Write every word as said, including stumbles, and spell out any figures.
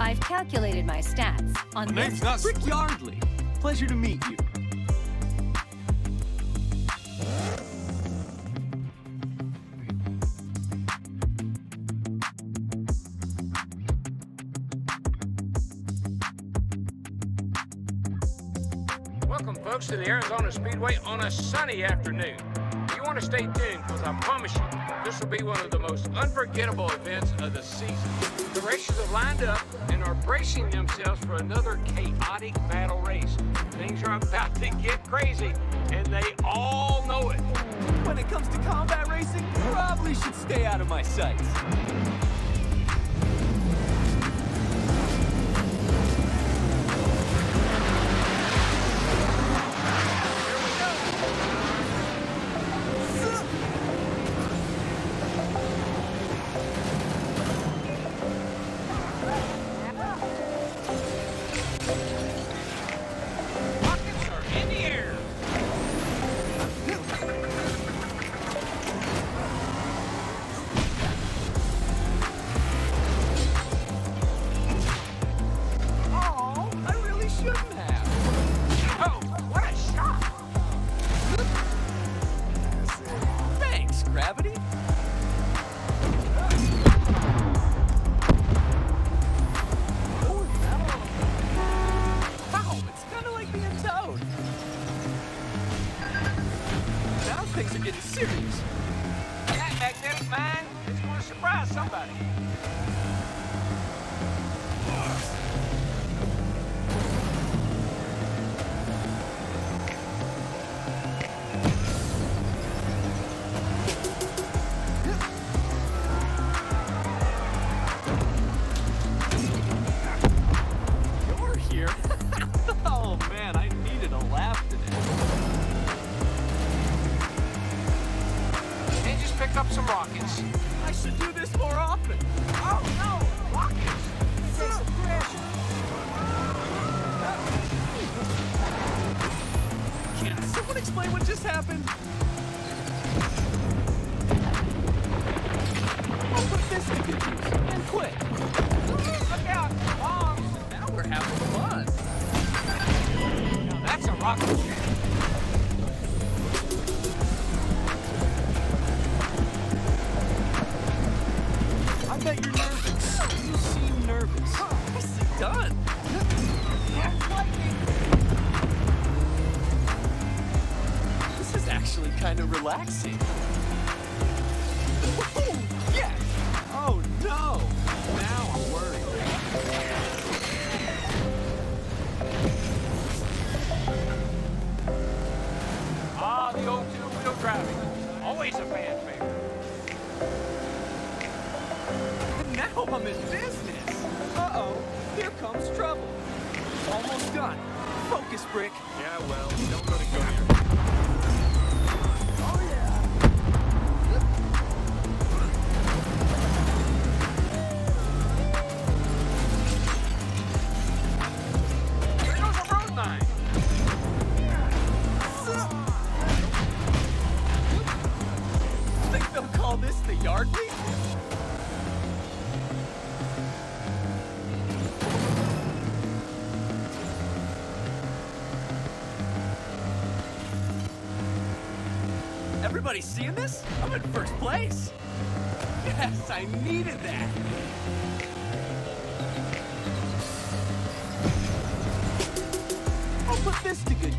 I've calculated my stats on my name's not Rick Yardley. Pleasure to meet you. Welcome, folks, to the Arizona Speedway on a sunny afternoon. You want to stay tuned, because I promise you, this will be one of the most unforgettable events of the season. The racers have lined up and are bracing themselves for another chaotic battle race. Things are about to get crazy, and they all know it. When it comes to combat racing, probably should stay out of my sights. Things are getting serious. That magnetic mind is going to surprise somebody. You're here? Oh, man, I needed a laugh today. Pick up some rockets. I should do this more often. Oh no! Rockets! Take some pressure. Can someone explain what just happened? I'll put this to good use, and quick. Look out! Bombs! Now we're having fun. Now that's a rocket ship. Done. This is actually kind of relaxing. Woohoo! Yes! Oh no! Now I'm worried. Ah, the old two-wheel driving. Always a fan favorite. Now I'm in business. Uh-oh. Here comes trouble. Almost done. Focus, Brick. Yeah, well, don't let it go here. Oh, yeah. There goes a road mine. Think they'll call this the Yardley? Everybody seeing this? I'm in first place! Yes, I needed that! I'll put this to good